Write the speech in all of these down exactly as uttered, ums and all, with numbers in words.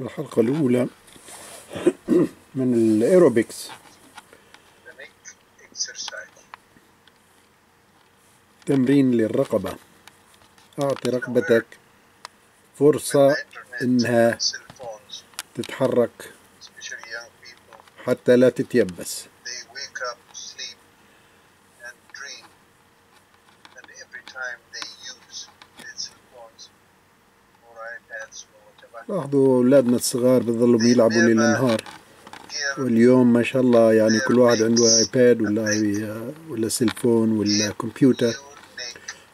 الحلقة الأولى من الإيروبكس. تمرين للرقبة، أعطي رقبتك فرصة إنها تتحرك حتى لا تتيبس. لاحظوا أولادنا الصغار بيظلوا بيلعبوا ليل نهار، واليوم ما شاء الله يعني كل واحد عنده ايباد ولا ولا سيلفون ولا كمبيوتر،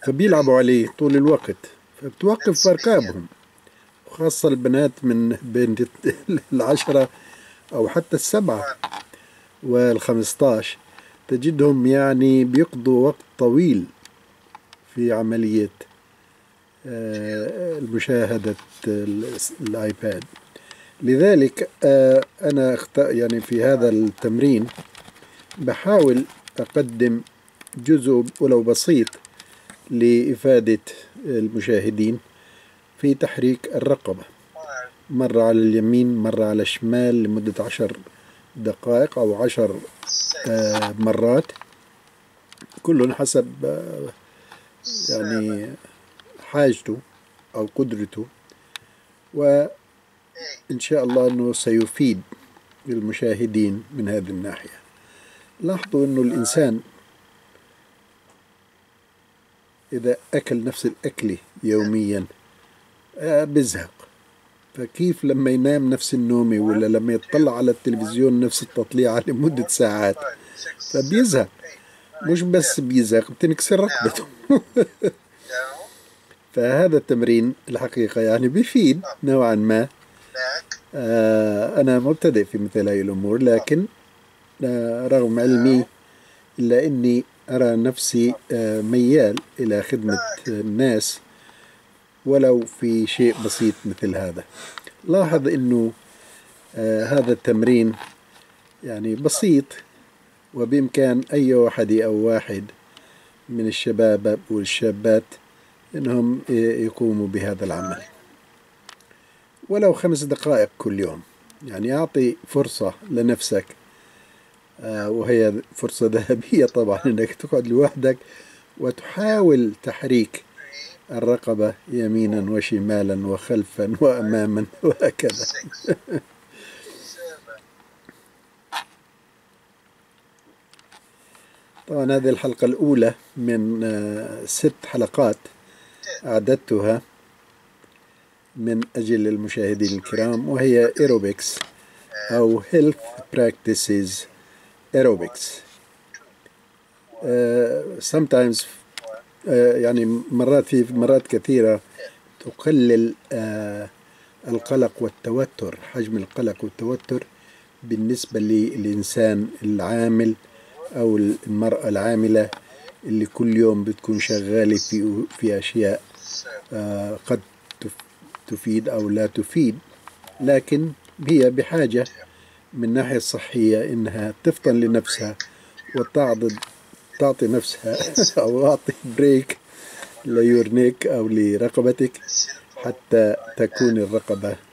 فبيلعبوا عليه طول الوقت، فبتوقف أركابهم، وخاصة البنات من بين العشرة أو حتى السبعة والخمسطاش، تجدهم يعني بيقضوا وقت طويل في عملية مشاهدة الآيباد. لذلك أنا يعني في هذا التمرين بحاول أقدم جزء ولو بسيط لإفادة المشاهدين في تحريك الرقبة، مرة على اليمين مرة على الشمال لمدة عشر دقائق أو عشر مرات، كل حسب يعني حاجته أو قدرته، وإن شاء الله أنه سيفيد المشاهدين من هذه الناحية. لاحظوا أنه الإنسان إذا أكل نفس الأكلة يوميا بزهق، فكيف لما ينام نفس النوم، ولا لما يطلع على التلفزيون نفس التطليعة لمدة ساعات، فبيزهق. مش بس بيزهق، بتنكسر رقبته. فهذا التمرين الحقيقة يعني بيفيد نوعا ما. آه أنا مبتدئ في مثل هاي الأمور، لكن آه رغم علمي إلا أني أرى نفسي آه ميال إلى خدمة الناس ولو في شيء بسيط مثل هذا. لاحظ أنه آه هذا التمرين يعني بسيط، وبإمكان أي واحد أو واحد من الشباب والشابات إنهم يقوموا بهذا العمل ولو خمس دقائق كل يوم. يعني أعطي فرصة لنفسك، وهي فرصة ذهبية طبعا، إنك تقعد لوحدك وتحاول تحريك الرقبة يمينا وشمالا وخلفا وأماما وهكذا. طبعا هذه الحلقة الأولى من ست حلقات أعددتها من أجل المشاهدين الكرام، وهي إيروبكس أو Health Practices Aerobics. uh, sometimes uh, يعني مرات في مرات كثيرة تقلل uh, القلق والتوتر، حجم القلق والتوتر بالنسبة للإنسان العامل أو المرأة العاملة اللي كل يوم بتكون شغالة في في أشياء آه قد تفيد أو لا تفيد، لكن هي بحاجة من الناحية الصحية إنها تفطن لنفسها وتعضد تعطي نفسها أو أعطي بريك ليورنيك أو لرقبتك حتى تكون الرقبة